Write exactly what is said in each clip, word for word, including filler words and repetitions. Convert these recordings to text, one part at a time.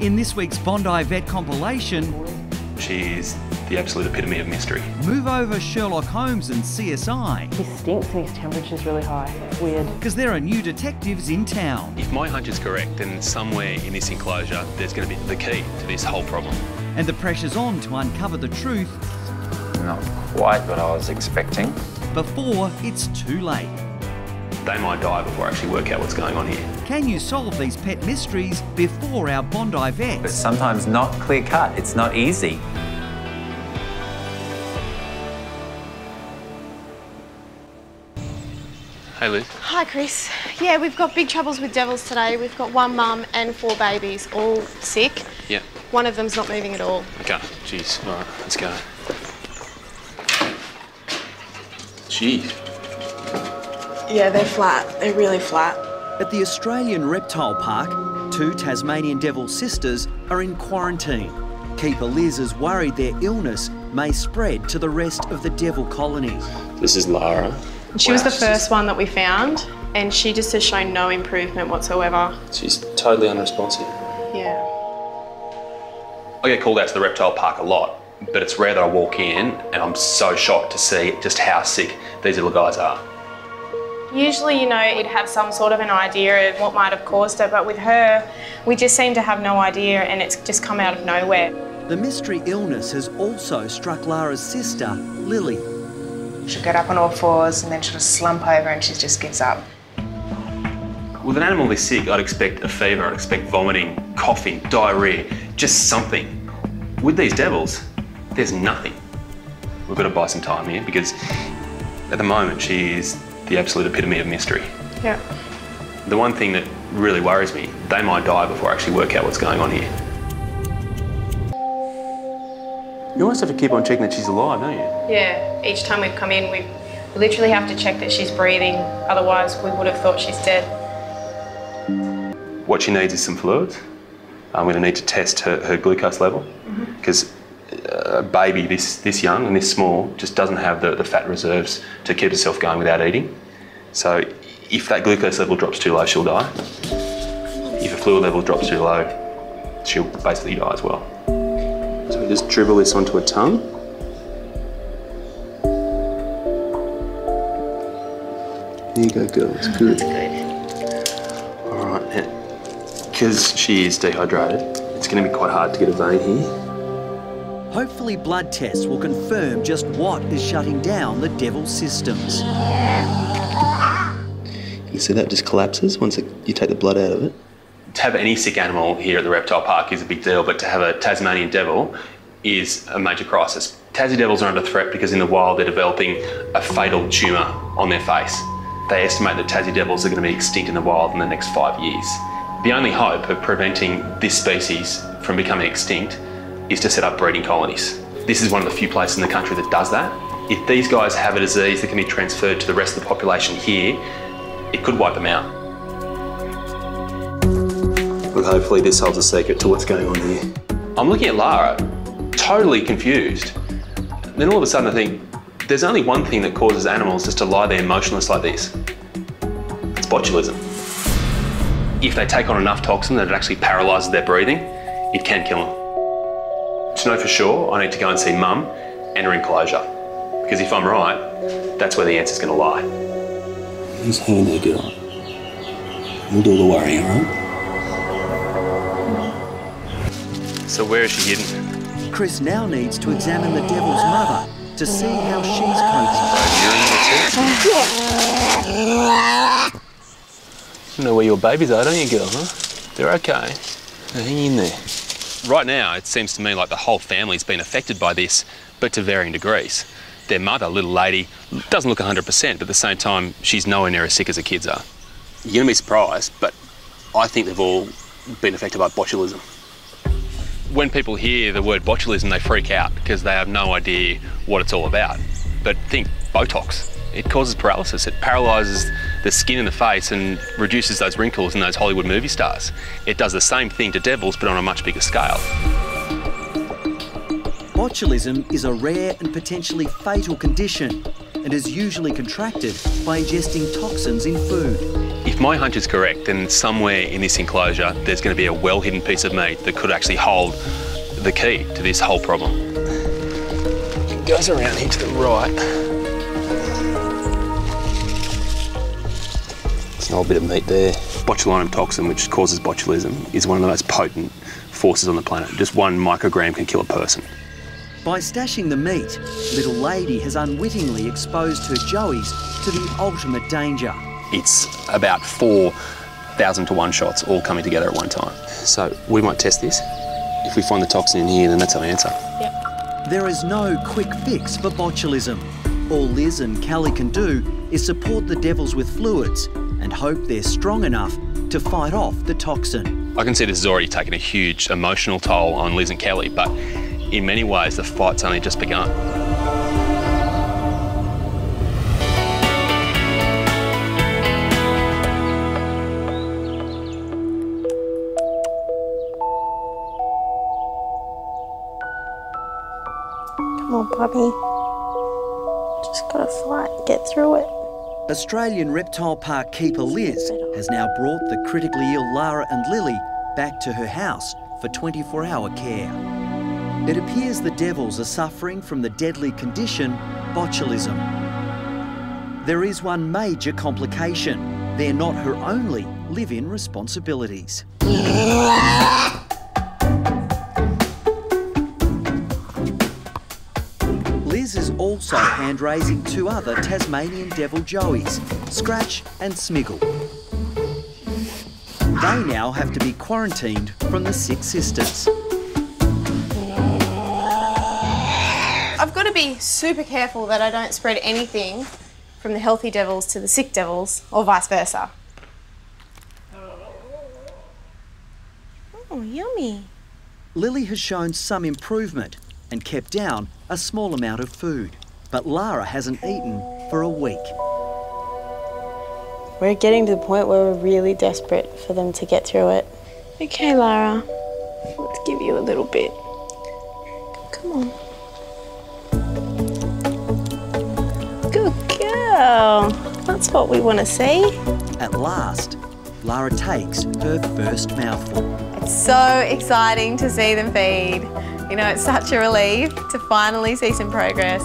in this week's Bondi Vet compilation... She's the absolute epitome of mystery. Move over Sherlock Holmes and C S I. He stinks and his temperature's really high. It's weird. Because there are new detectives in town. If my hunch is correct, then somewhere in this enclosure, there's going to be the key to this whole problem. And the pressure's on to uncover the truth. Not quite what I was expecting. Before it's too late. They might die before I actually work out what's going on here. Can you solve these pet mysteries before our Bondi Vets? It's sometimes not clear cut, it's not easy. Hey Liz. Hi Chris. Yeah, we've got big troubles with devils today. We've got one mum and four babies, all sick. Yeah. One of them's not moving at all. Okay, jeez, all right, let's go. Jeez. Yeah, they're flat. They're really flat. At the Australian Reptile Park, two Tasmanian Devil sisters are in quarantine. Keeper Liz is worried their illness may spread to the rest of the devil colony. This is Lara. And she wow, was the first one that we found, and she just has shown no improvement whatsoever. She's totally unresponsive. Yeah. I get called out to the Reptile Park a lot, but it's rare that I walk in and I'm so shocked to see just how sick these little guys are. Usually, you know, you'd have some sort of an idea of what might have caused it, but with her, we just seem to have no idea and it's just come out of nowhere. The mystery illness has also struck Lara's sister, Lily. She'll get up on all fours and then she'll slump over and she just gives up. With an animal this sick, I'd expect a fever, I'd expect vomiting, coughing, diarrhoea, just something. With these devils, there's nothing. We've got to buy some time here because at the moment she is the absolute epitome of mystery. Yeah. The one thing that really worries me, they might die before I actually work out what's going on here. You always have to keep on checking that she's alive, don't you? Yeah, each time we've come in, we literally have to check that she's breathing, otherwise we would have thought she's dead. What she needs is some fluids. I'm gonna need to test her, her glucose level, because mm-hmm. a baby this, this young and this small just doesn't have the, the fat reserves to keep herself going without eating. So if that glucose level drops too low, she'll die. If her fluid level drops too low, she'll basically die as well. So we just dribble this onto her tongue. There you go, girl, it's good. That's good. All right, because she is dehydrated, it's gonna be quite hard to get a vein here. Hopefully blood tests will confirm just what is shutting down the devil's systems. You can see that just collapses once it, you take the blood out of it. To have any sick animal here at the Reptile Park is a big deal, but to have a Tasmanian devil is a major crisis. Tassie devils are under threat because in the wild they're developing a fatal tumour on their face. They estimate that Tassie devils are going to be extinct in the wild in the next five years. The only hope of preventing this species from becoming extinct is to set up breeding colonies. This is one of the few places in the country that does that. If these guys have a disease that can be transferred to the rest of the population here, it could wipe them out. Well, hopefully this holds a secret to what's going on here. I'm looking at Lara, totally confused. Then all of a sudden I think, there's only one thing that causes animals just to lie there motionless like this. It's botulism. If they take on enough toxin that it actually paralyses their breathing, it can kill them. To know for sure, I need to go and see Mum and her enclosure. Because if I'm right, that's where the answer's going to lie. Just hang in there, girl. We'll do the worrying, right? So where is she hidden? Chris now needs to examine the devil's mother to see how she's coping. Yeah. You know where your babies are, don't you, girl, huh? They're okay. Now hang in there. Right now, it seems to me like the whole family's been affected by this, but to varying degrees. Their mother, little lady, doesn't look one hundred percent, but at the same time, she's nowhere near as sick as her kids are. You're going to be surprised, but I think they've all been affected by botulism. When people hear the word botulism, they freak out because they have no idea what it's all about. But think Botox. It causes paralysis. It paralyses the skin and the face and reduces those wrinkles in those Hollywood movie stars. It does the same thing to devils, but on a much bigger scale. Botulism is a rare and potentially fatal condition. and is usually contracted by ingesting toxins in food. If my hunch is correct, then somewhere in this enclosure there's going to be a well-hidden piece of meat that could actually hold the key to this whole problem. It goes around here to the right. It's an old bit of meat there. Botulinum toxin, which causes botulism, is one of the most potent forces on the planet. Just one microgram can kill a person. By stashing the meat, little lady has unwittingly exposed her joeys to the ultimate danger. It's about four thousand to one shots all coming together at one time. So we won't test this. If we find the toxin in here, then that's our answer. Yep. There is no quick fix for botulism. All Liz and Callie can do is support the devils with fluids and hope they're strong enough to fight off the toxin. I can see this has already taken a huge emotional toll on Liz and Callie, but in many ways, the fight's only just begun. Come on, puppy. Just gotta fight and get through it. Australian Reptile Park keeper Liz has now brought the critically ill Lara and Lily back to her house for twenty-four hour care. It appears the devils are suffering from the deadly condition, botulism. There is one major complication. They're not her only live-in responsibilities. Liz is also hand-raising two other Tasmanian devil joeys, Scratch and Smiggle. They now have to be quarantined from the Six Sisters. Be super careful that I don't spread anything from the healthy devils to the sick devils or vice versa. Oh, yummy. Lily has shown some improvement and kept down a small amount of food, but Lara hasn't eaten for a week. We're getting to the point where we're really desperate for them to get through it. Okay, Lara, let's give you a little bit. Come on. Well, that's what we want to see. At last, Lara takes her first mouthful. It's so exciting to see them feed. You know, it's such a relief to finally see some progress.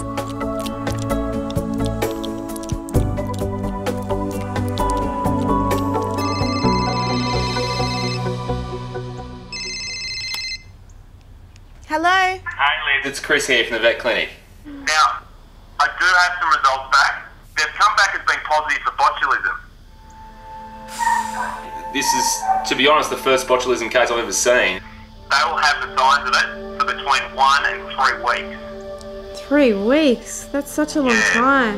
Hello. Hey Liz, it's Chris here from the vet clinic. Now, I do have some results back. They've come back as being positive for botulism. This is, to be honest, the first botulism case I've ever seen. They will have the signs of it for between one and three weeks. Three weeks? That's such a long yeah. time.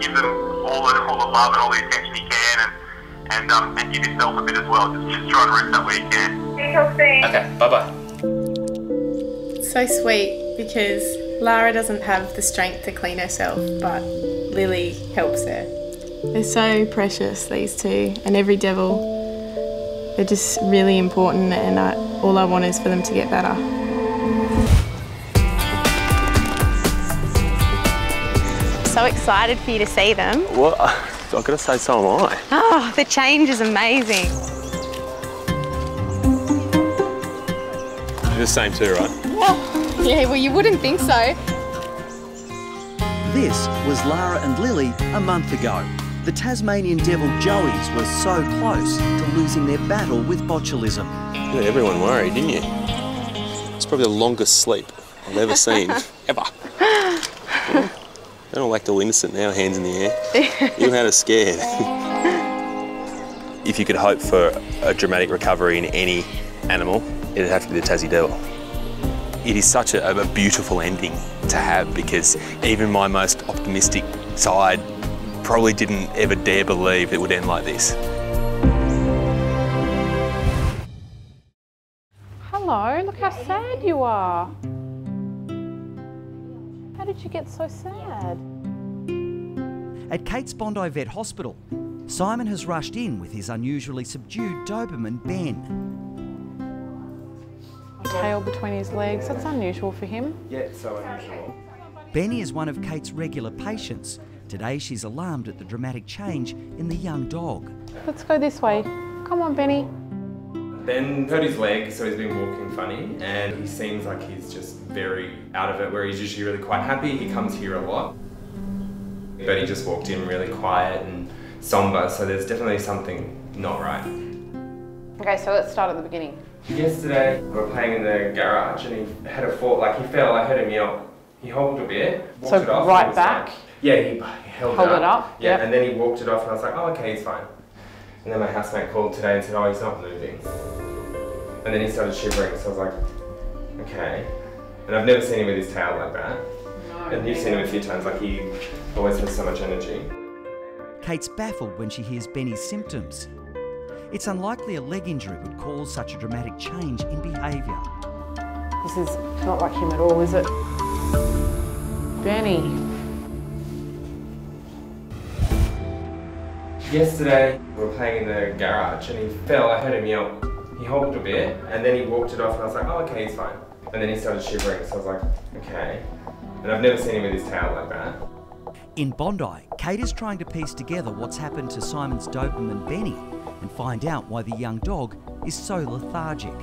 Give them all the, all the love and all the attention you can, and, and, um, and give yourself a bit as well. Just, just try to rest up where you can. Okay, bye-bye. It's so sweet because Lara doesn't have the strength to clean herself, but Lily helps her. They're so precious, these two, and every devil. They're just really important, and I, all I want is for them to get better. So excited for you to see them. Well, I've got to say, so am I. Oh, the change is amazing. You're the same too, right? Well, yeah, well, you wouldn't think so. This was Lara and Lily a month ago. The Tasmanian devil joeys were so close to losing their battle with botulism. Yeah, everyone worried, didn't you? It's probably the longest sleep I've ever seen, ever. Yeah. They don't like all innocent now, hands in the air. You had us scared. If you could hope for a dramatic recovery in any animal, it'd have to be the Tassie devil. It is such a, a beautiful ending to have, because even my most optimistic side probably didn't ever dare believe it would end like this. Hello, look how sad you are. How did you get so sad? At Kate's Bondi Vet Hospital, Simon has rushed in with his unusually subdued Doberman, Ben. Tail between his legs, that's unusual for him. Yeah, it's so unusual. Benny is one of Kate's regular patients. Today she's alarmed at the dramatic change in the young dog. Let's go this way. Come on, Benny. Ben hurt his leg, so he's been walking funny, and he seems like he's just very out of it, where he's usually really quite happy. He comes here a lot. But he just walked in really quiet and somber, so there's definitely something not right. Okay, so let's start at the beginning. Yesterday, we were playing in the garage and he had a fall, like he fell, I heard him yell. He hobbled a bit, walked so it off. So right back? Like, yeah, he held Hold it up. It up yeah, yep. And then he walked it off and I was like, oh, okay, he's fine. And then my housemate called today and said, oh, he's not moving. And then he started shivering, so I was like, okay. And I've never seen him with his tail like that. No, and you've seen him a few times, like he always has so much energy. Kate's baffled when she hears Benny's symptoms. It's unlikely a leg injury would cause such a dramatic change in behaviour. This is not like him at all, is it? Benny. Yesterday, we were playing in the garage and he fell, I heard him yell. He hobbled a bit and then he walked it off and I was like, oh, okay, he's fine. And then he started shivering, so I was like, okay. And I've never seen him with his tail like that. In Bondi, Kate is trying to piece together what's happened to Simon's Doberman Benny and find out why the young dog is so lethargic.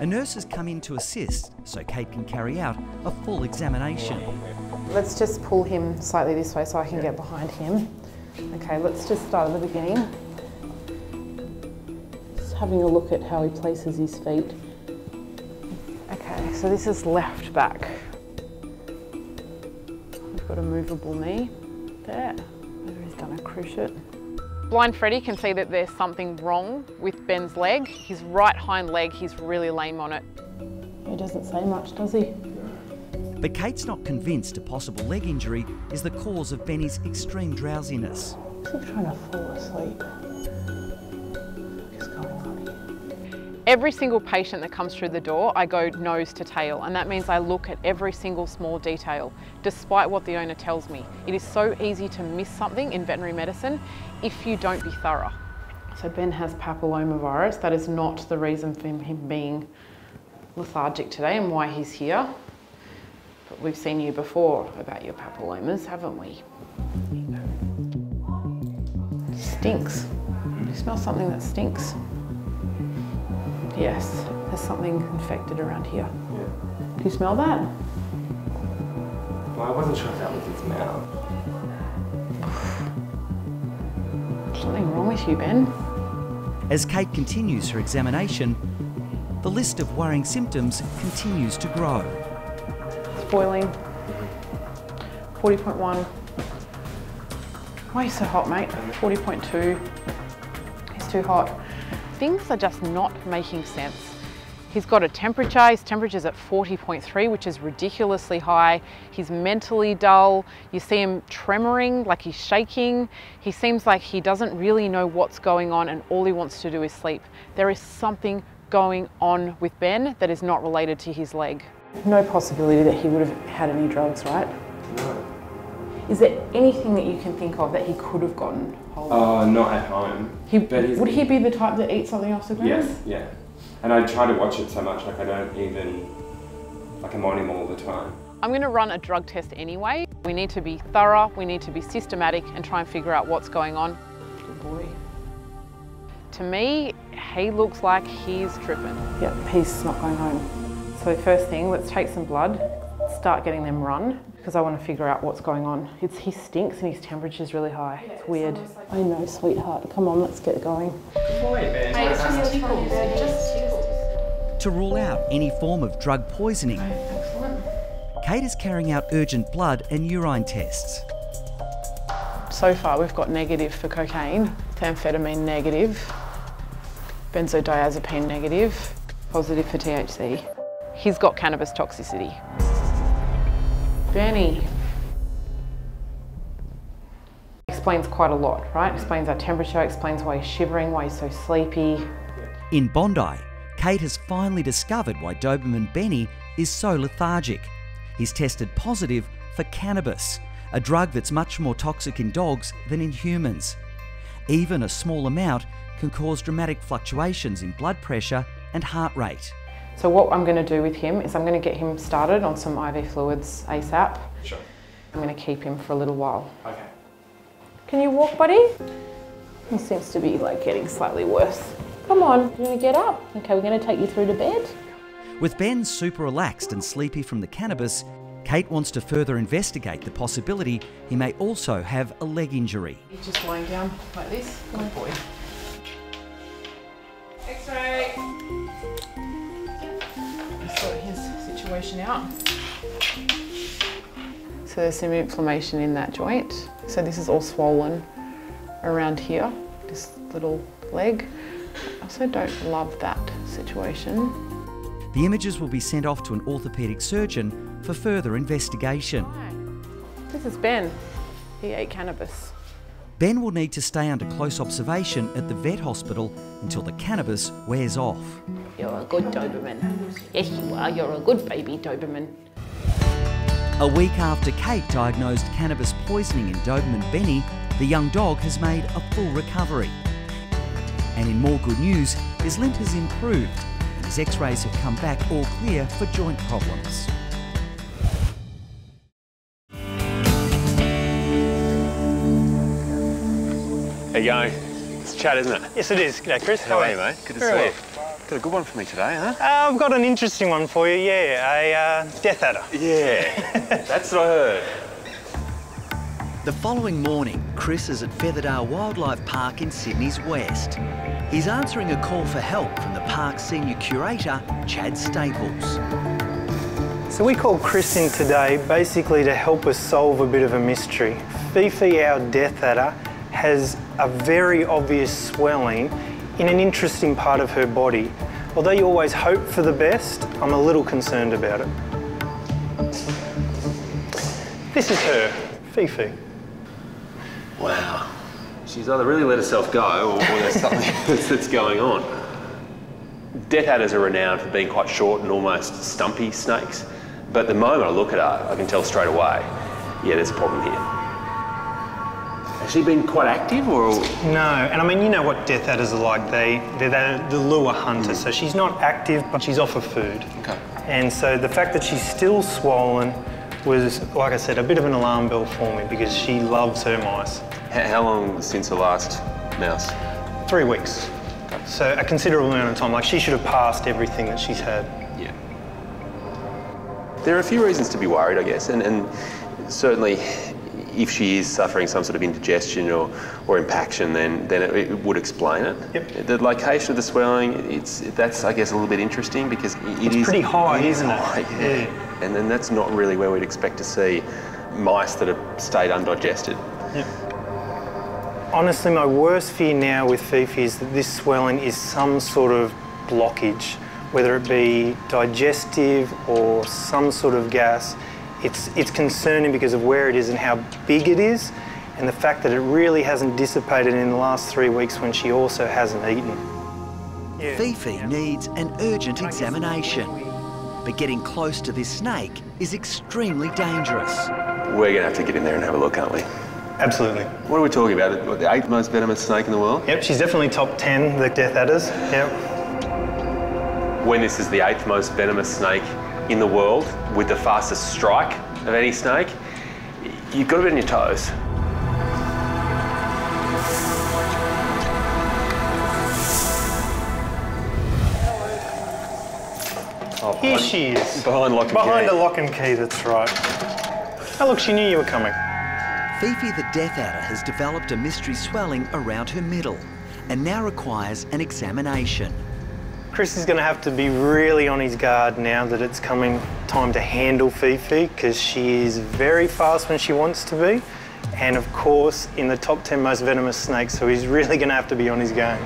A nurse has come in to assist so Kate can carry out a full examination. Let's just pull him slightly this way so I can get behind him. Okay, let's just start at the beginning. Just having a look at how he places his feet. Okay, so this is left back. We've got a movable knee there. Whether he's done a cruciate. Blind Freddie can see that there's something wrong with Ben's leg. His right hind leg, he's really lame on it. He doesn't say much, does he? But Kate's not convinced a possible leg injury is the cause of Benny's extreme drowsiness. He's trying to fall asleep. What's going on here? Every single patient that comes through the door, I go nose to tail, and that means I look at every single small detail, despite what the owner tells me. It is so easy to miss something in veterinary medicine if you don't be thorough. So Ben has papillomavirus. That is not the reason for him being lethargic today and why he's here. But we've seen you before about your papillomas, haven't we? It stinks. Do you smell something that stinks? Yes, there's something infected around here. Yeah. Do you smell that? Well, I wasn't sure if that was his mouth. Something wrong with you, Ben. As Kate continues her examination, the list of worrying symptoms continues to grow. It's boiling. forty point one. Why are you so hot, mate? forty point two. He's too hot. Things are just not making sense. He's got a temperature. His temperature's at forty point three, which is ridiculously high. He's mentally dull. You see him tremoring, like he's shaking. He seems like he doesn't really know what's going on and all he wants to do is sleep. There is something going on with Ben that is not related to his leg. No possibility that he would have had any drugs, right? No. Is there anything that you can think of that he could have gotten hold of? Uh, not at home. He, but would he be the type that eats something off the ground? Yes, yeah. And I try to watch it so much, like I don't even, like I'm on him all the time. I'm gonna run a drug test anyway. We need to be thorough, we need to be systematic and try and figure out what's going on. Good boy. To me, he looks like he's tripping. Yep, he's not going home. So first thing, let's take some blood, start getting them run, because I wanna figure out what's going on. It's, he stinks and his temperature's really high. Yeah, it's weird. It's like I know, sweetheart, come on, let's get going. Good boy, Ben. Hey, it's just tickles, it just tickles. To rule out any form of drug poisoning, excellent. Kate is carrying out urgent blood and urine tests. So far we've got negative for cocaine, methamphetamine negative, benzodiazepine negative, positive for T H C. He's got cannabis toxicity. Benny. Explains quite a lot, right? Explains our temperature, explains why he's shivering, why he's so sleepy. In Bondi, Kate has finally discovered why Doberman Benny is so lethargic. He's tested positive for cannabis, a drug that's much more toxic in dogs than in humans. Even a small amount can cause dramatic fluctuations in blood pressure and heart rate. So what I'm going to do with him is I'm going to get him started on some I V fluids ASAP. Sure. I'm going to keep him for a little while. Okay. Can you walk, buddy? He seems to be like getting slightly worse. Come on, you're going to get up. Okay, we're going to take you through to bed. With Ben super relaxed and sleepy from the cannabis, Kate wants to further investigate the possibility he may also have a leg injury. He's just lying down like this. Good boy. X-ray. Let's sort his situation out. So there's some inflammation in that joint. So this is all swollen around here, this little leg. I also don't love that situation. The images will be sent off to an orthopaedic surgeon for further investigation. Hi. This is Ben. He ate cannabis. Ben will need to stay under close observation at the vet hospital until the cannabis wears off. You're a good Doberman. Yes, you are. You're a good baby Doberman. A week after Kate diagnosed cannabis poisoning in Doberman Benny, the young dog has made a full recovery. And in more good news, his limp has improved and his x-rays have come back all clear for joint problems. How you going? It's Chad, isn't it? Yes, it is. G'day, Chris. How, How are you, mate? Good to see well. you. Got a good one for me today, huh? Uh, I've got an interesting one for you, yeah. A uh, death adder. Yeah, that's what I heard. The following morning, Chris is at Featherdale Wildlife Park in Sydney's west. He's answering a call for help from the park's senior curator, Chad Staples. So we called Chris in today basically to help us solve a bit of a mystery. Fifi, our death adder, has a very obvious swelling in an interesting part of her body. Although you always hope for the best, I'm a little concerned about it. This is her, Fifi. Wow. She's either really let herself go or, or there's something that's going on. Death adders are renowned for being quite short and almost stumpy snakes, but the moment I look at her, I can tell straight away, yeah, there's a problem here. Has she been quite active or...? No, and I mean, you know what death adders are like. They, they're, they're the lure hunters, mm. so she's not active, but she's off of food. Okay. And so the fact that she's still swollen was, like I said, a bit of an alarm bell for me because she loves her mice. How long since the last mouse? Three weeks. Okay. So a considerable amount of time. Like, she should have passed everything that she's had. Yeah. There are a few reasons to be worried, I guess, and, and certainly if she is suffering some sort of indigestion or, or impaction, then, then it, it would explain it. Yep. The location of the swelling, it's, that's, I guess, a little bit interesting because it, it it's is... pretty high, it is isn't high, it? Yeah. yeah. And then that's not really where we'd expect to see mice that have stayed undigested. Yeah. Honestly, my worst fear now with Fifi is that this swelling is some sort of blockage, whether it be digestive or some sort of gas. It's, it's concerning because of where it is and how big it is, and the fact that it really hasn't dissipated in the last three weeks when she also hasn't eaten. Yeah. Fifi yeah. needs an urgent examination. But getting close to this snake is extremely dangerous. We're going to have to get in there and have a look, aren't we? Absolutely. What are we talking about? What, the eighth most venomous snake in the world? Yep, she's definitely top ten, the death adders. Yep. When this is the eighth most venomous snake in the world with the fastest strike of any snake, you've got to be on your toes. Oh, Here she is. Behind lock and behind key. Behind the lock and key, that's right. Oh, look, she knew you were coming. Fifi the death adder has developed a mystery swelling around her middle and now requires an examination. Chris is going to have to be really on his guard now that it's coming time to handle Fifi because she is very fast when she wants to be and, of course, in the top ten most venomous snakes, so he's really going to have to be on his game.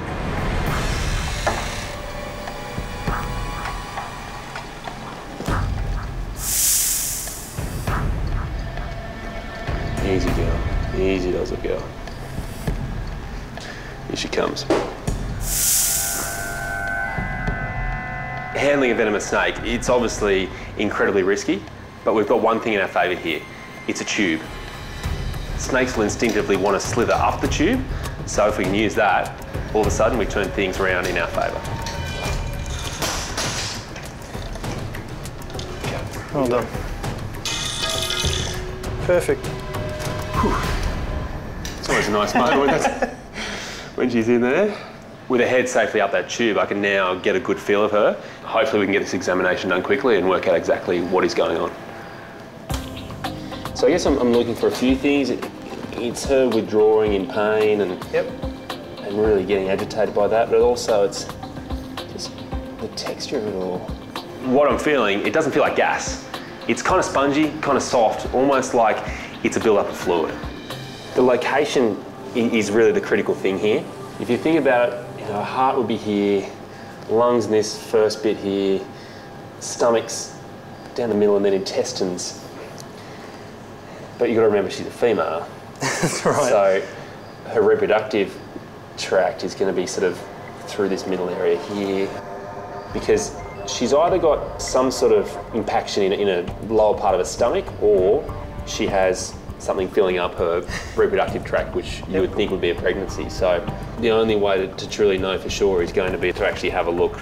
Easy girl, easy does it girl. Here she comes. Handling a venomous snake, it's obviously incredibly risky, but we've got one thing in our favour here. It's a tube. Snakes will instinctively want to slither up the tube, so if we can use that, all of a sudden we turn things around in our favour. Well done. Perfect. Whew. It's always a nice moment when, that's, when she's in there. With her head safely up that tube, I can now get a good feel of her. Hopefully we can get this examination done quickly and work out exactly what is going on. So I guess I'm, I'm looking for a few things. It, it's her withdrawing in pain and, yep. and really getting agitated by that, but also it's just the texture of it all. What I'm feeling, it doesn't feel like gas. It's kind of spongy, kind of soft, almost like it's a build-up of fluid. The location is really the critical thing here. If you think about it, our heart would be here, lungs in this first bit here, stomach's down the middle, and then intestines. But you've got to remember she's a female. That's right. So her reproductive tract is going to be sort of through this middle area here, because she's either got some sort of impaction in, in a lower part of her stomach, or she has something filling up her reproductive tract, which you yep. would think would be a pregnancy. So the only way to, to truly know for sure is going to be to actually have a look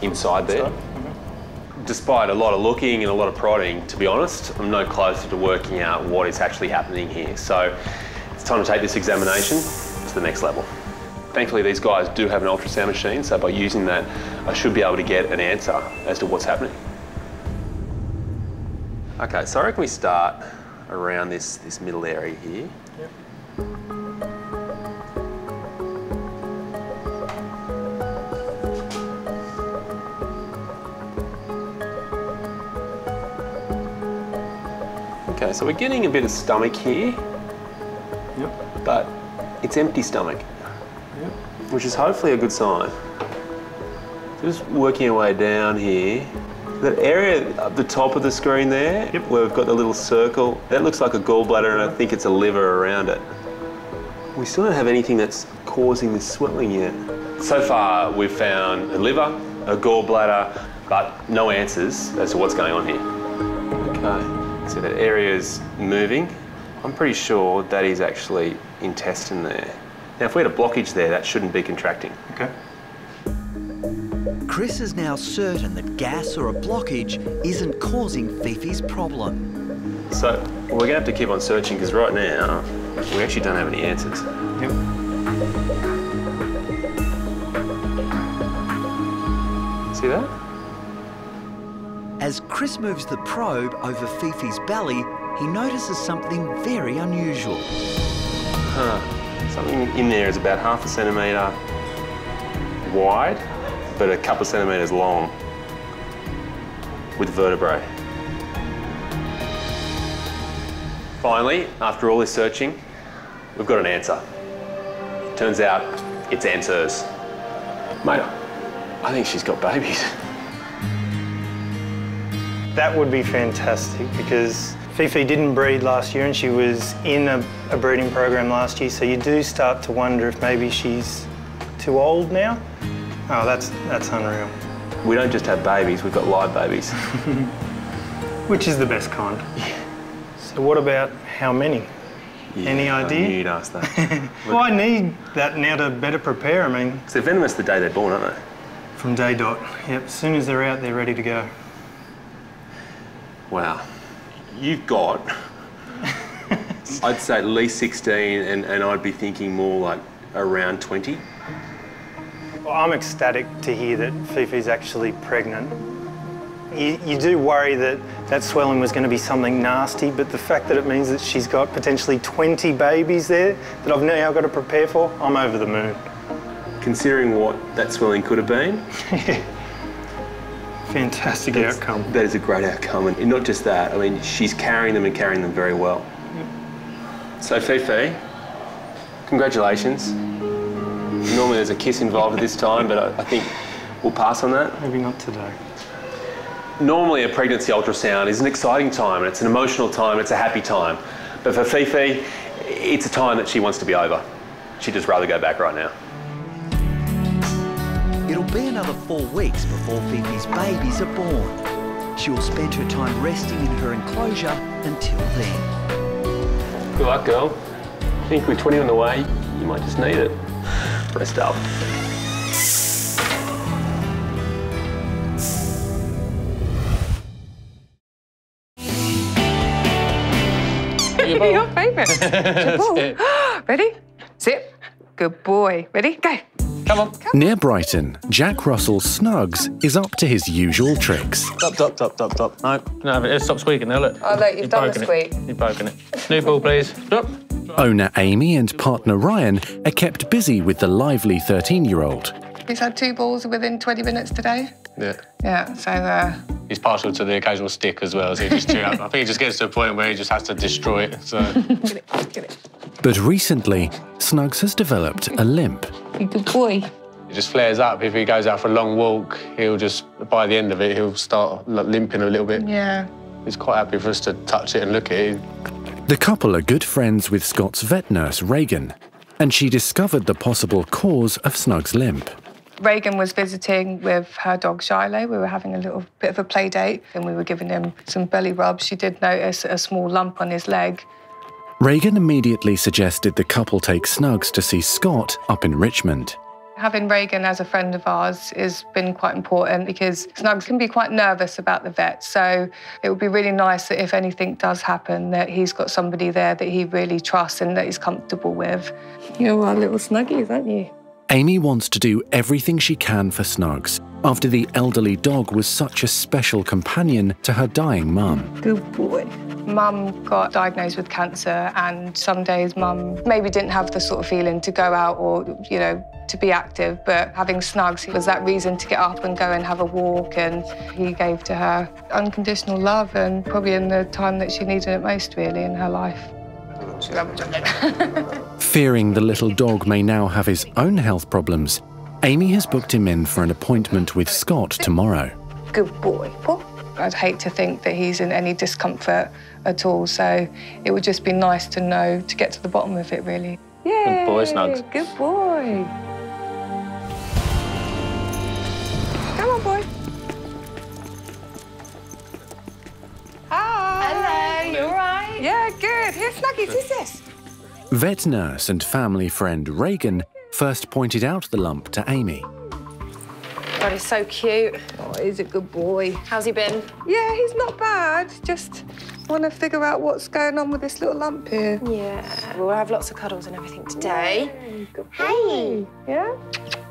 inside there. Mm-hmm. Despite a lot of looking and a lot of prodding, to be honest, I'm no closer to working out what is actually happening here. So it's time to take this examination to the next level. Thankfully, these guys do have an ultrasound machine, so by using that, I should be able to get an answer as to what's happening. Okay, so I reckon we start around this, this middle area here. Yep. Okay, so we're getting a bit of stomach here, yep. but it's empty stomach, yep. which is hopefully a good sign. Just working our way down here. That area up the top of the screen there, yep. where we've got the little circle, that looks like a gallbladder and I think it's a liver around it. We still don't have anything that's causing this swelling yet. So far, we've found a liver, a gallbladder, but no answers as to what's going on here. Okay, so that area's moving. I'm pretty sure that is actually intestine there. Now, if we had a blockage there, that shouldn't be contracting. Okay. Chris is now certain that gas or a blockage isn't causing Fifi's problem. So we're going to have to keep on searching because right now we actually don't have any answers. Yep. See that? As Chris moves the probe over Fifi's belly, he notices something very unusual. Huh. Something in there is about half a centimetre wide, but a couple of centimetres long with vertebrae. Finally, after all this searching, we've got an answer. Turns out it's answers. Mate, I think she's got babies. That would be fantastic because Fifi didn't breed last year and she was in a, a breeding program last year, so you do start to wonder if maybe she's too old now. Oh, that's, that's unreal. We don't just have babies, we've got live babies. Which is the best kind. Yeah. So what about how many? Yeah, any idea? I knew you'd ask that. Well, I need that now to better prepare, I mean. So they're venomous the day they're born, aren't they? From day dot, yep. As soon as they're out, they're ready to go. Wow. You've got, I'd say at least sixteen, and, and I'd be thinking more like around twenty. Well, I'm ecstatic to hear that Fifi's actually pregnant. You, you do worry that that swelling was going to be something nasty, but the fact that it means that she's got potentially twenty babies there that I've now got to prepare for, I'm over the moon. Considering what that swelling could have been. Yeah. Fantastic That's, outcome. That is a great outcome, and not just that, I mean, she's carrying them and carrying them very well. Yep. So Fifi, congratulations. Normally there's a kiss involved at this time, but I, I think we'll pass on that. Maybe not today. Normally a pregnancy ultrasound is an exciting time, and it's an emotional time, it's a happy time. But for Fifi, it's a time that she wants to be over. She'd just rather go back right now. It'll be another four weeks before Fifi's babies are born. She'll spend her time resting in her enclosure until then. Good luck, girl. I think with twenty on the way, you might just need it. Rest up. Jabal. Your favourite. Jabal. Ready? Sit. Good boy. Ready? Go. Come on. Come. Near Brighton, Jack Russell's Snugs is up to his usual tricks. Stop, stop, stop, stop, stop. No, no, have it. Stop squeaking now, look. Oh, look, you've, you've done the squeak. It. You've broken it. New ball, please. Stop. Owner Amy and partner Ryan are kept busy with the lively thirteen-year-old. He's had two balls within twenty minutes today. Yeah. Yeah, so... Uh... He's partial to the occasional stick as well, so he just I think he just gets to a point where he just has to destroy it, so... Get it, get it. But recently, Snugs has developed a limp. You're a good boy. It just flares up. If he goes out for a long walk, he'll just, by the end of it, he'll start limping a little bit. Yeah. He's quite happy for us to touch it and look at it. The couple are good friends with Scott's vet nurse, Reagan, and she discovered the possible cause of Snugs' limp. Reagan was visiting with her dog Shiloh. We were having a little bit of a play date and we were giving him some belly rubs. She did notice a small lump on his leg. Reagan immediately suggested the couple take Snugs to see Scott up in Richmond. Having Reagan as a friend of ours has been quite important because Snugs can be quite nervous about the vet, so it would be really nice that if anything does happen that he's got somebody there that he really trusts and that he's comfortable with. You're our little Snuggies, aren't you? Amy wants to do everything she can for Snugs after the elderly dog was such a special companion to her dying mum. Good boy. Mum got diagnosed with cancer and some days Mum maybe didn't have the sort of feeling to go out or, you know, to be active, but having Snugs was that reason to get up and go and have a walk, and he gave to her unconditional love and probably in the time that she needed it most, really, in her life. Fearing the little dog may now have his own health problems, Amy has booked him in for an appointment with Scott tomorrow. Good boy. I'd hate to think that he's in any discomfort at all, so it would just be nice to know, to get to the bottom of it, really. Yay, good boy, Snugs. Good boy. Come on, boy. Hi. Hello, you all right? Yeah, good. Here, Snuggies, who's this? Vet nurse and family friend Reagan first pointed out the lump to Amy. God, he's so cute. Oh, he's a good boy. How's he been? Yeah, he's not bad. Just want to figure out what's going on with this little lump here. Yeah. We'll have lots of cuddles and everything today. Yay, good boy. Hey. Yeah?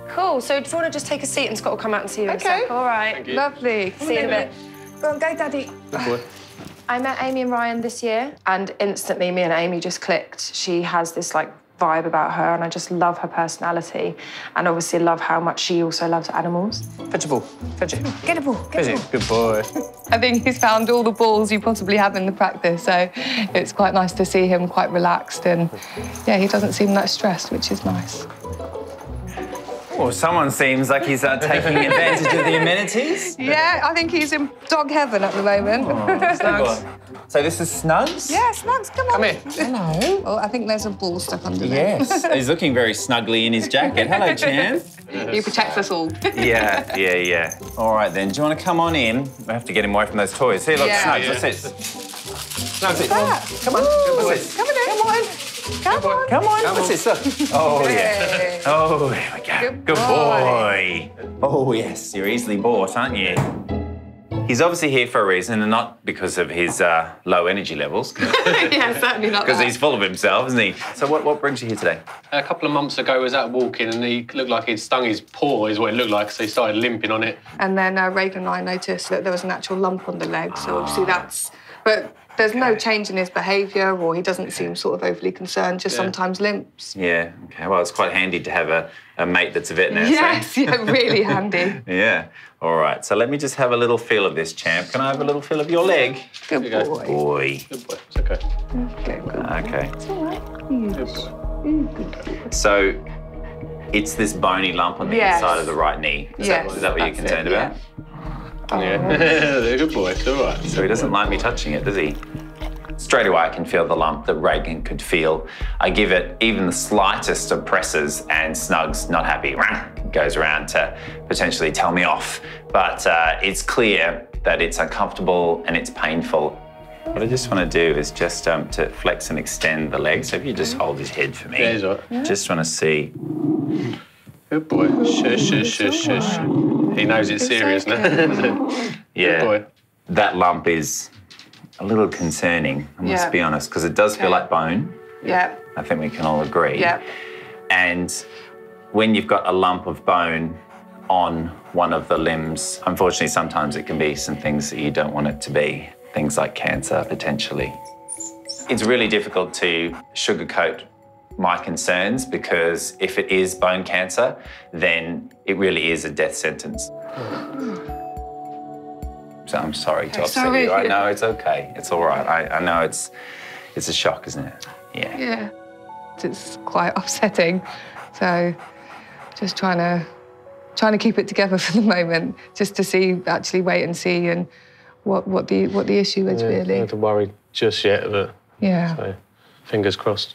Cool. So do you want to just take a seat and Scott will come out and see you in okay. a sec? All right. Lovely. See you in a bit. Go on, go, Daddy. Good boy. I met Amy and Ryan this year, and instantly me and Amy just clicked. She has this, like, vibe about her, and I just love her personality, and obviously love how much she also loves animals. Fetch a ball. Fetch it. Get a ball. Get a ball. Good boy. I think he's found all the balls you possibly have in the practice, so it's quite nice to see him quite relaxed, and, yeah, he doesn't seem that stressed, which is nice. Well, someone seems like he's uh, taking advantage of the amenities. Yeah, I think he's in dog heaven at the moment. Oh, Snugs. So this is Snugs? Yeah, Snugs, come on. Come here. Hello. Oh, I think there's a ball stuck under there. Yes, he's looking very snugly in his jacket. Hello, Chan. He protects us all. Yeah, yeah, yeah. All right, then, do you want to come on in? We have to get him away from those toys. Here, look, yeah. Snugs, yeah. Let's sit. Snugs, sit. Come on, Ooh, let's come on in. Come on. Come on. Come on. Come on. What's this? Look. Oh, yeah. Oh, there we go. Good, Good boy. boy. Oh, yes. You're easily bought, aren't you? He's obviously here for a reason, and not because of his uh, low energy levels. Yeah, certainly not. Because he's full of himself, isn't he? So what, what brings you here today? A couple of months ago, he was out walking, and he looked like he'd stung his paw, is what it looked like, so he started limping on it. And then uh, Reagan and I noticed that there was an actual lump on the leg, so obviously that's... But there's okay. no change in his behaviour, or he doesn't seem sort of overly concerned, just yeah. sometimes limps. Yeah, okay. Well, it's quite handy to have a, a mate that's a veterinarian. Yes, so. Yeah, really handy. Yeah. All right, so let me just have a little feel of this, champ. Can I have a little feel of your leg? Good you boy. boy. Good boy. It's okay. Okay, good. Okay. It's all right. Good boy. Good. So it's this bony lump on the yes. inside of the right knee. Is, yes. that, is that what That's you're concerned it, yeah. about? Oh. Yeah, good boy, it's all right. So he doesn't like me touching it, does he? Straight away I can feel the lump that Reagan could feel. I give it even the slightest of presses and Snugs, not happy, goes around to potentially tell me off. But uh, it's clear that it's uncomfortable and it's painful. What I just want to do is just um, to flex and extend the leg. So if you just hold his head for me. Yeah, he's all right. Just want to see. Good boy. Shush, shush, shush, shush. He knows it's, it's serious, so no? Yeah. Good boy. That lump is a little concerning, I must yeah. be honest, because it does okay. feel like bone. Yeah. I think we can all agree. Yeah. And when you've got a lump of bone on one of the limbs, unfortunately, sometimes it can be some things that you don't want it to be, things like cancer, potentially. It's really difficult to sugarcoat my concerns because if it is bone cancer, then it really is a death sentence. So I'm sorry to upset you. I know it's okay. It's all right. I, I know it's it's a shock, isn't it? Yeah. Yeah. It's quite upsetting. So just trying to trying to keep it together for the moment, just to see, actually wait and see and what what the what the issue is yeah, really. Not to worry just yet, but yeah. So fingers crossed.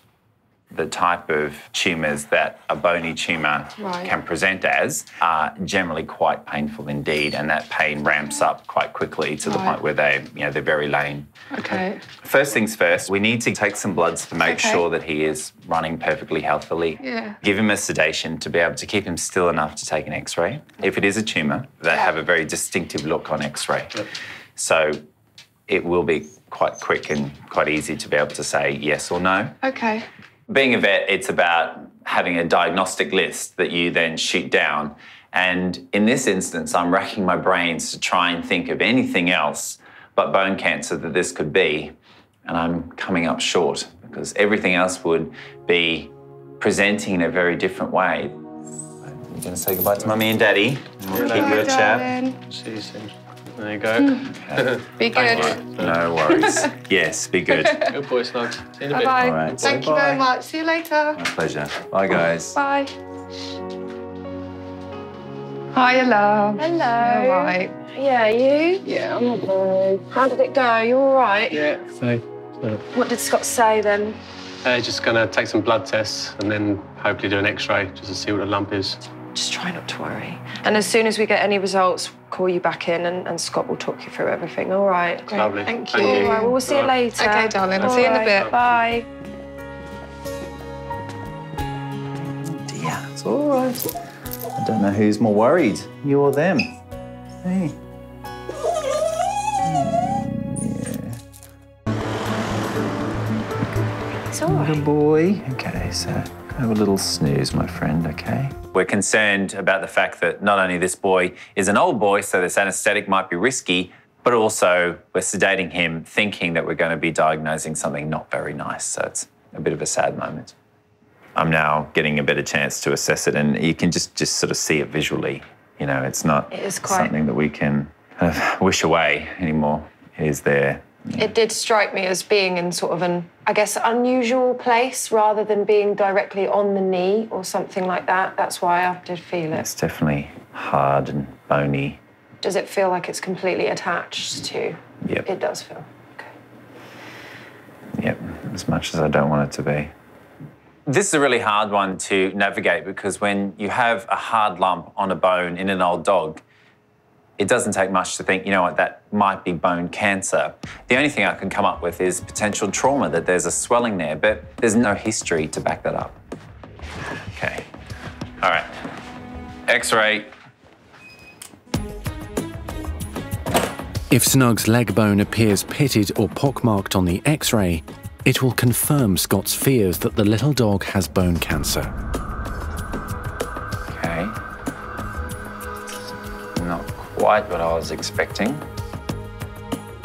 The type of tumours that a bony tumour right. can present as are generally quite painful indeed, and that pain ramps up quite quickly to right. the point where they, you know, they're very lame. Okay. First things first, we need to take some bloods to make okay. sure that he is running perfectly healthily. Yeah. Give him a sedation to be able to keep him still enough to take an X-ray. If it is a tumour, they have a very distinctive look on X-ray, yep. so it will be quite quick and quite easy to be able to say yes or no. Okay. Being a vet, it's about having a diagnostic list that you then shoot down. And in this instance, I'm racking my brains to try and think of anything else but bone cancer that this could be. And I'm coming up short because everything else would be presenting in a very different way. I'm going to say goodbye to Mummy and Daddy. And we'll keep your chat. See you soon. There you go. Okay. Be good. No worries. Yes, be good. Good boy, Snugs. See you in a bye bit. Bye. All right. Thank bye. you very much. See you later. My pleasure. Bye, guys. Bye. Hi, love. Hello. You all right? Yeah, you? Yeah, I'm not good. How did it go? You all right? Yeah. So, so. What did Scott say then? Uh, he's just going to take some blood tests and then hopefully do an X-ray just to see what the lump is. Just try not to worry. And as soon as we get any results, call you back in and, and Scott will talk you through everything. All right. Great. Lovely. Thank you. Thank you. All right, well, we'll see you later. OK, darling. All see right. you in a bit. Bye. Oh dear, it's all right. I don't know who's more worried, you or them. Hey. Yeah. It's all right. Good boy. OK, so... have a little snooze, my friend, okay? We're concerned about the fact that not only this boy is an old boy, so this anaesthetic might be risky, but also we're sedating him thinking that we're going to be diagnosing something not very nice. So it's a bit of a sad moment. I'm now getting a better chance to assess it, and you can just, just sort of see it visually. You know, it's not it is quite... something that we can kind of wish away anymore. It is there. Yeah. It did strike me as being in sort of an, I guess, unusual place rather than being directly on the knee or something like that. That's why I did feel it. It's definitely hard and bony. Does it feel like it's completely attached to? Yep. It does feel, okay. Yep, as much as I don't want it to be. This is a really hard one to navigate because when you have a hard lump on a bone in an old dog, it doesn't take much to think, you know what, that might be bone cancer. The only thing I can come up with is potential trauma, that there's a swelling there, but there's no history to back that up. Okay. All right. X-ray. If Snug's leg bone appears pitted or pockmarked on the X-ray, it will confirm Scott's fears that the little dog has bone cancer. Okay. Not quite what I was expecting.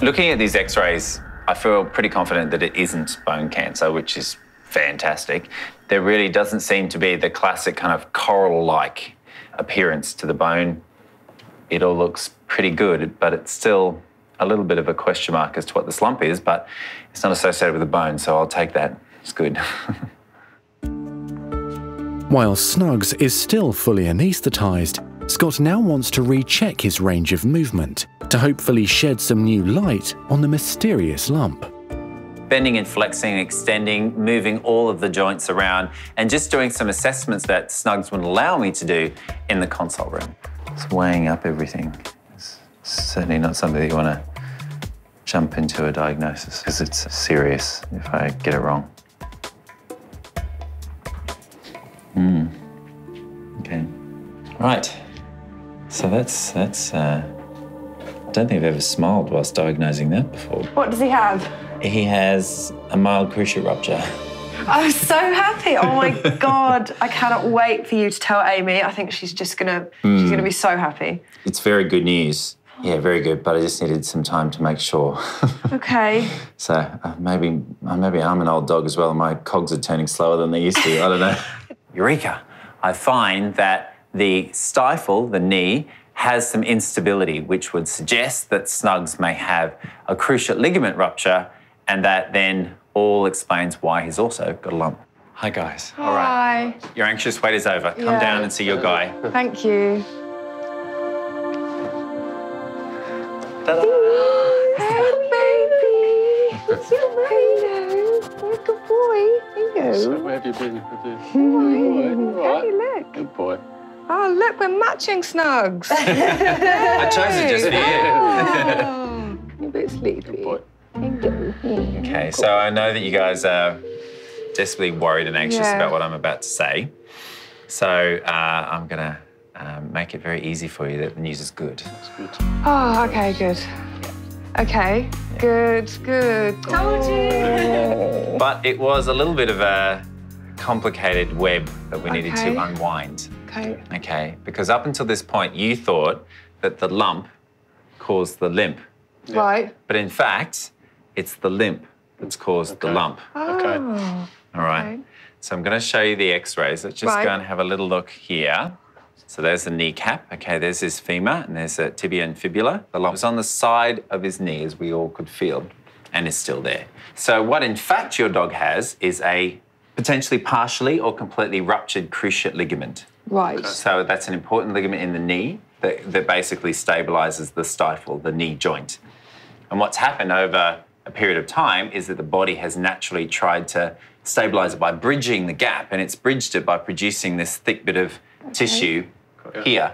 Looking at these X-rays, I feel pretty confident that it isn't bone cancer, which is fantastic. There really doesn't seem to be the classic kind of coral-like appearance to the bone. It all looks pretty good, but it's still a little bit of a question mark as to what this lump is, but it's not associated with the bone, so I'll take that. It's good. While Snugs is still fully anaesthetised, Scott now wants to recheck his range of movement to hopefully shed some new light on the mysterious lump. Bending and flexing, extending, moving all of the joints around and just doing some assessments that Snugs would allow me to do in the consult room. It's weighing up everything. It's certainly not something that you want to jump into a diagnosis because it's serious if I get it wrong. Hmm. OK. Right. So that's, that's uh, don't think I've ever smiled whilst diagnosing that before. What does he have? He has a mild cruciate rupture. I'm so happy. Oh, my God. I cannot wait for you to tell Amy. I think she's just going to mm. she's going to be so happy. It's very good news. Yeah, very good, but I just needed some time to make sure. Okay. So uh, maybe, uh, maybe I'm an old dog as well. My cogs are turning slower than they used to. I don't know. Eureka. I find that the stifle, the knee, has some instability, which would suggest that Snugs may have a cruciate ligament rupture, and that then all explains why he's also got a lump. Hi, guys. Hi. All right. Your anxious wait is over. Yeah. Come down and see your guy. Thank you. Ta-da. Hey, baby. It's your radio. You're a good boy. Here you go. So where have you been? Good boy. How do you look? Good boy. Oh, look, we're matching Snugs. I chose it just for you. You're a bit sleepy. Good boy. Okay, so I know that you guys are desperately worried and anxious yeah. about what I'm about to say. So uh, I'm going to um, make it very easy for you that the news is good. That's good. Oh, OK, good. Yeah. OK, yeah. good, good. Told you. But it was a little bit of a complicated web that we needed okay. to unwind. OK. OK, because up until this point, you thought that the lump caused the limp. Yeah. Right. But in fact, it's the limp that's caused okay. the lump. Oh, okay. All right. Okay. So I'm going to show you the x-rays. Let's just right. go and have a little look here. So there's the kneecap. Okay, there's his femur and there's a tibia and fibula. The lump was on the side of his knee, as we all could feel, and is still there. So what in fact your dog has is a potentially partially or completely ruptured cruciate ligament. Right. Okay. So that's an important ligament in the knee that, that basically stabilises the stifle, the knee joint. And what's happened over a period of time is that the body has naturally tried to stabilise it by bridging the gap, and it's bridged it by producing this thick bit of okay. tissue yeah. here.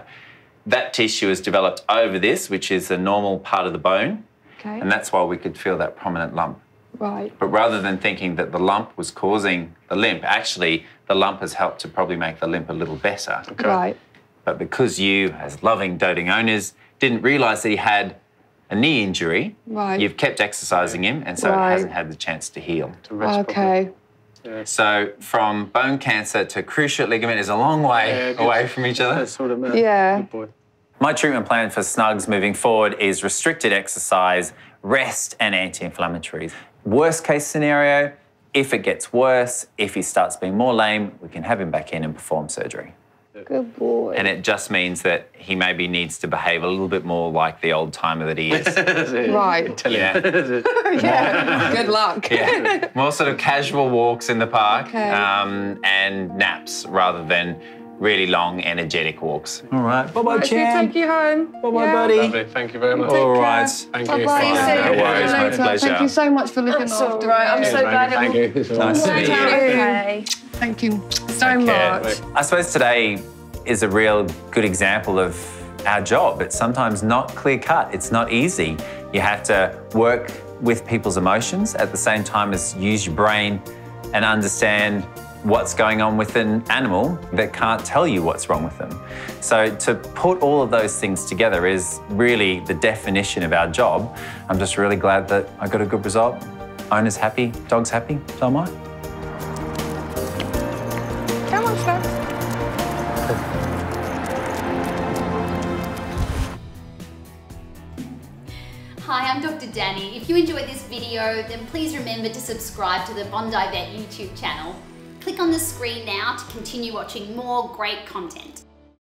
That tissue has developed over this, which is a normal part of the bone, okay. and that's why we could feel that prominent lump. Right. But rather than thinking that the lump was causing the limp, actually the lump has helped to probably make the limp a little better. Okay. Right. But because you, as loving, doting owners, didn't realise that he had a knee injury, right. you've kept exercising him, and so right. it hasn't had the chance to heal. Okay. Yeah. So from bone cancer to cruciate ligament is a long way yeah, away from each other. That sort of man. Yeah. Good boy. My treatment plan for Snugs moving forward is restricted exercise, rest, and anti-inflammatories. Worst case scenario, if it gets worse, if he starts being more lame, we can have him back in and perform surgery. Good boy. And it just means that he maybe needs to behave a little bit more like the old timer that he is. Right. Tell yeah. yeah. Good luck. Yeah. More sort of casual walks in the park okay. um, and naps rather than really long, energetic walks. All right. Bye-bye, right, Chad. I'll take you home. Bye-bye, yeah. buddy. Lovely. Thank you very much. All right. Thank you. Bye-bye. No worries. My pleasure. Thank you so much for looking after me. All right. I'm so glad. Thank you. Nice to meet you. Okay. Thank you so much. I suppose today is a real good example of our job. It's sometimes not clear-cut. It's not easy. You have to work with people's emotions at the same time as use your brain and understand what's going on with an animal that can't tell you what's wrong with them. So to put all of those things together is really the definition of our job. I'm just really glad that I got a good result. Owner's happy, dog's happy, so am I. Come on, Snugs. Hi, I'm Doctor Danny. If you enjoyed this video, then please remember to subscribe to the Bondi Vet YouTube channel. Click on the screen now to continue watching more great content.